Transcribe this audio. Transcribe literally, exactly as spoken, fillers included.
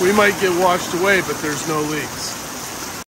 We might get washed away, but there's no leaks.